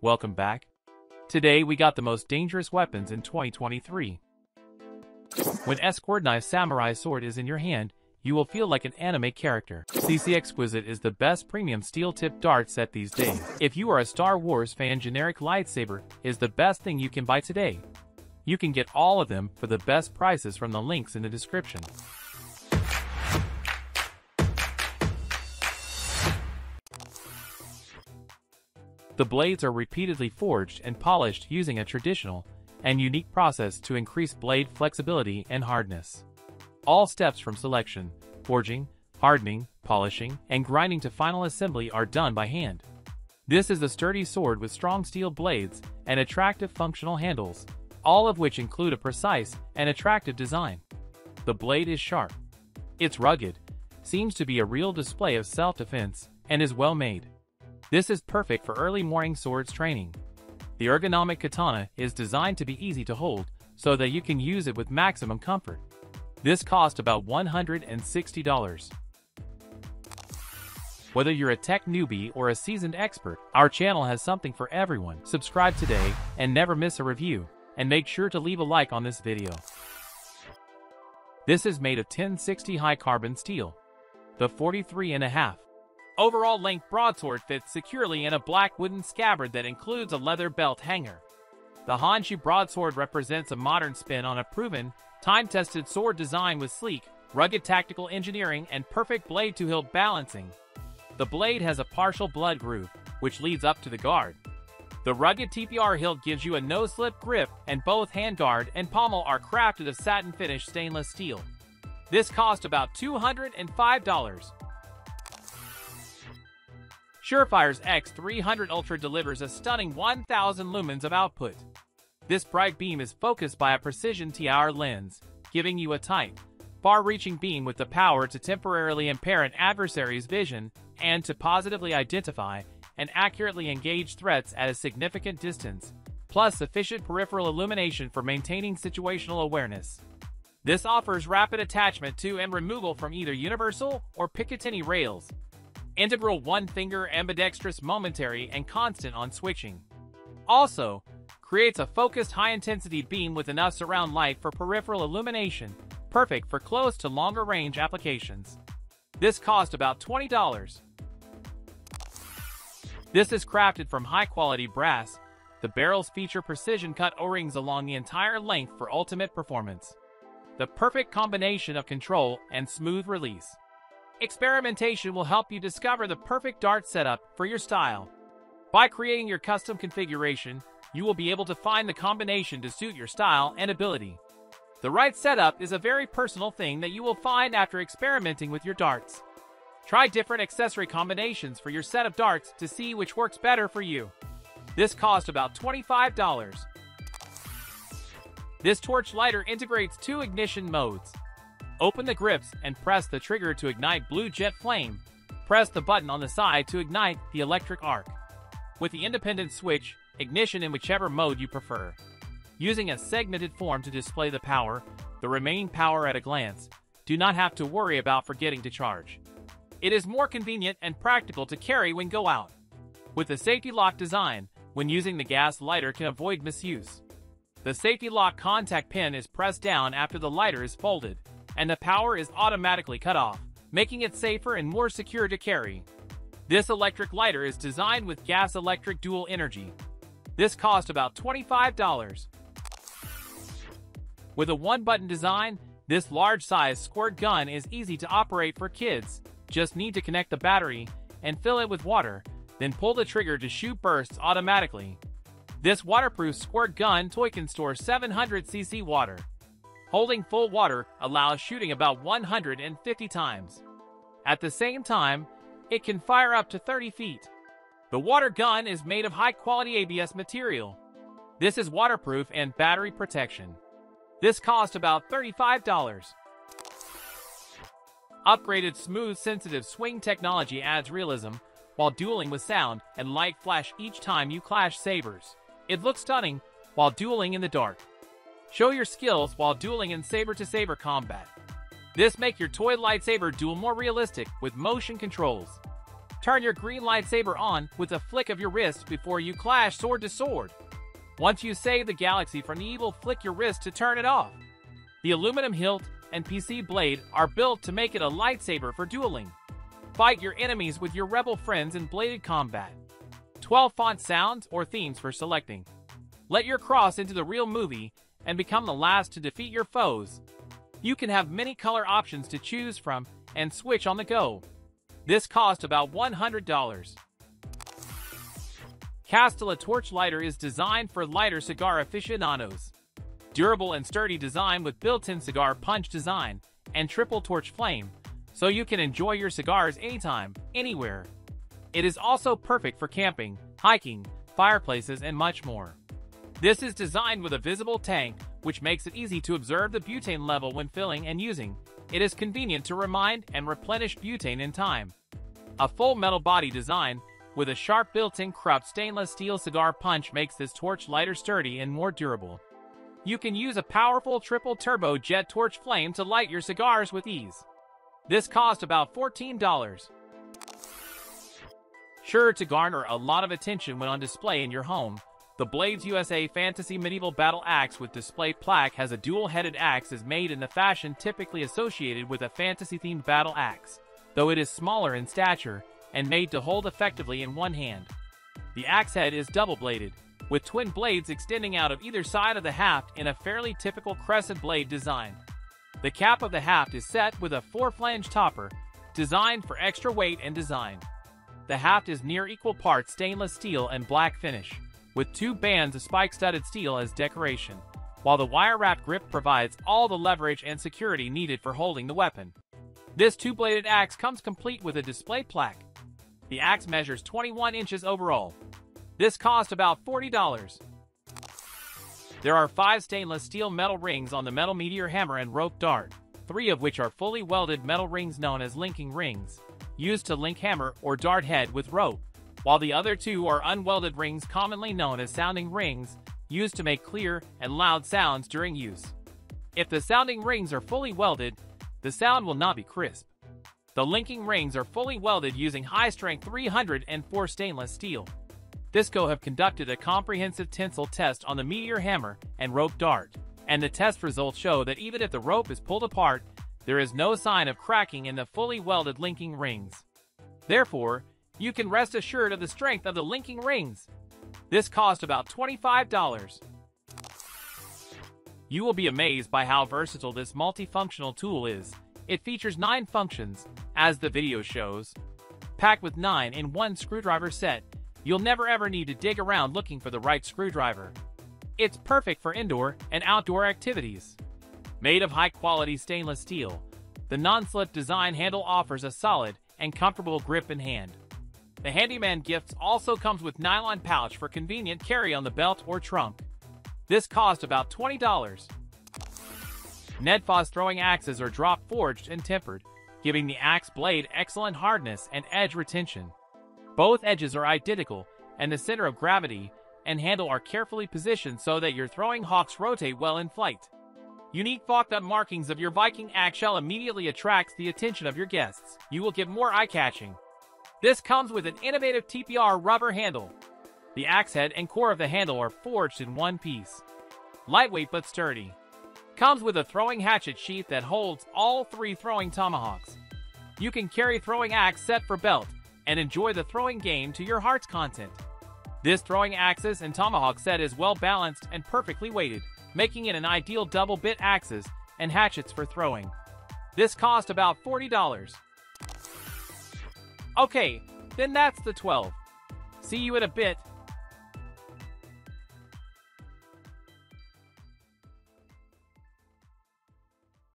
Welcome back. Today we got the most dangerous weapons in 2023. When Escort Knife Samurai Sword is in your hand, you will feel like an anime character. CC Exquisite is the best premium steel-tipped dart set these days. If you are a Star Wars fan, generic lightsaber is the best thing you can buy today. You can get all of them for the best prices from the links in the description. The blades are repeatedly forged and polished using a traditional and unique process to increase blade flexibility and hardness. All steps from selection, forging, hardening, polishing, and grinding to final assembly are done by hand. This is a sturdy sword with strong steel blades and attractive functional handles, all of which include a precise and attractive design. The blade is sharp. It's rugged, seems to be a real display of self-defense, and is well made. This is perfect for early morning swords training. The ergonomic katana is designed to be easy to hold so that you can use it with maximum comfort. This cost about $160. Whether you're a tech newbie or a seasoned expert, our channel has something for everyone. Subscribe today and never miss a review, and make sure to leave a like on this video. This is made of 1060 high carbon steel. The 43.5 overall length broadsword fits securely in a black wooden scabbard that includes a leather belt hanger. The Hanshu broadsword represents a modern spin on a proven, time-tested sword design with sleek, rugged tactical engineering and perfect blade-to-hilt balancing. The blade has a partial blood groove, which leads up to the guard. The rugged TPR hilt gives you a no-slip grip, and both handguard and pommel are crafted of satin-finished stainless steel. This cost about $205. Surefire's X300 Ultra delivers a stunning 1,000 lumens of output. This bright beam is focused by a precision TIR lens, giving you a tight, far-reaching beam with the power to temporarily impair an adversary's vision and to positively identify and accurately engage threats at a significant distance, plus sufficient peripheral illumination for maintaining situational awareness. This offers rapid attachment to and removal from either universal or Picatinny rails. Integral one-finger ambidextrous, momentary and constant on switching. Also, creates a focused high-intensity beam with enough surround light for peripheral illumination, perfect for close to longer-range applications. This cost about $20. This is crafted from high-quality brass. The barrels feature precision-cut O-rings along the entire length for ultimate performance. The perfect combination of control and smooth release. Experimentation will help you discover the perfect dart setup for your style. By creating your custom configuration, you will be able to find the combination to suit your style and ability. The right setup is a very personal thing that you will find after experimenting with your darts. Try different accessory combinations for your set of darts to see which works better for you. This cost about $25. This torch lighter integrates two ignition modes. Open the grips and press the trigger to ignite blue jet flame. Press the button on the side to ignite the electric arc. With the independent switch, ignition in whichever mode you prefer. Using a segmented form to display the power, the remaining power at a glance, do not have to worry about forgetting to charge. It is more convenient and practical to carry when go out. With the safety lock design, when using the gas lighter can avoid misuse. The safety lock contact pin is pressed down after the lighter is folded, and the power is automatically cut off, making it safer and more secure to carry. This electric lighter is designed with gas-electric dual energy. This cost about $25. With a one-button design, this large-sized squirt gun is easy to operate for kids. Just need to connect the battery and fill it with water, then pull the trigger to shoot bursts automatically. This waterproof squirt gun toy can store 700 cc water. Holding full water allows shooting about 150 times. At the same time, it can fire up to 30 feet. The water gun is made of high-quality ABS material. This is waterproof and battery protection. This cost about $35. Upgraded smooth-sensitive swing technology adds realism while dueling with sound and light flash each time you clash sabers. It looks stunning while dueling in the dark. Show your skills while dueling in saber-to-saber combat. This makes your toy lightsaber duel more realistic with motion controls. Turn your green lightsaber on with a flick of your wrist before you clash sword to sword. Once you save the galaxy from the evil, flick your wrist to turn it off. The aluminum hilt and PC blade are built to make it a lightsaber for dueling. Fight your enemies with your rebel friends in bladed combat. 12 font sounds or themes for selecting. Let your cross into the real movie and become the last to defeat your foes. You can have many color options to choose from and switch on the go. This cost about $100. Castilla Torch Lighter is designed for lighter cigar aficionados. Durable and sturdy design with built-in cigar punch design and triple torch flame, so you can enjoy your cigars anytime, anywhere. It is also perfect for camping, hiking, fireplaces, and much more. This is designed with a visible tank, which makes it easy to observe the butane level when filling and using. It is convenient to remind and replenish butane in time. A full metal body design with a sharp built-in Krupp stainless steel cigar punch makes this torch lighter sturdy and more durable. You can use a powerful triple-turbo jet torch flame to light your cigars with ease. This cost about $14. Sure to garner a lot of attention when on display in your home, the Blades USA Fantasy Medieval Battle Axe with display plaque has a dual-headed axe is made in the fashion typically associated with a fantasy-themed battle axe, though it is smaller in stature and made to hold effectively in one hand. The axe head is double-bladed, with twin blades extending out of either side of the haft in a fairly typical crescent blade design. The cap of the haft is set with a four-flange topper, designed for extra weight and design. The haft is near equal parts stainless steel and black finish, with two bands of spike-studded steel as decoration, while the wire-wrapped grip provides all the leverage and security needed for holding the weapon. This two-bladed axe comes complete with a display plaque. The axe measures 21 inches overall. This cost about $40. There are 5 stainless steel metal rings on the metal meteor hammer and rope dart, 3 of which are fully welded metal rings known as linking rings, used to link hammer or dart head with rope, while the other 2 are unwelded rings commonly known as sounding rings, used to make clear and loud sounds during use. If the sounding rings are fully welded, the sound will not be crisp. The linking rings are fully welded using high-strength 304 stainless steel. Disco have conducted a comprehensive tensile test on the meteor hammer and rope dart, and the test results show that even if the rope is pulled apart, there is no sign of cracking in the fully welded linking rings. Therefore, you can rest assured of the strength of the linking rings. This cost about $25. You will be amazed by how versatile this multifunctional tool is. It features 9 functions, as the video shows. Packed with 9 in one screwdriver set, you'll never ever need to dig around looking for the right screwdriver. It's perfect for indoor and outdoor activities. Made of high-quality stainless steel, the non-slip design handle offers a solid and comfortable grip in hand. The handyman gifts also comes with nylon pouch for convenient carry on the belt or trunk. This cost about $20. Nedfoss throwing axes are drop-forged and tempered, giving the axe blade excellent hardness and edge retention. Both edges are identical, and the center of gravity and handle are carefully positioned so that your throwing hawks rotate well in flight. Unique fucked-up markings of your Viking axe shell immediately attracts the attention of your guests. You will get more eye-catching. This comes with an innovative TPR rubber handle. The axe head and core of the handle are forged in one piece. Lightweight but sturdy. Comes with a throwing hatchet sheath that holds all 3 throwing tomahawks. You can carry throwing axe set for belt and enjoy the throwing game to your heart's content. This throwing axes and tomahawk set is well balanced and perfectly weighted, making it an ideal double bit axes and hatchets for throwing. This cost about $40. Okay, then that's the 12. See you in a bit.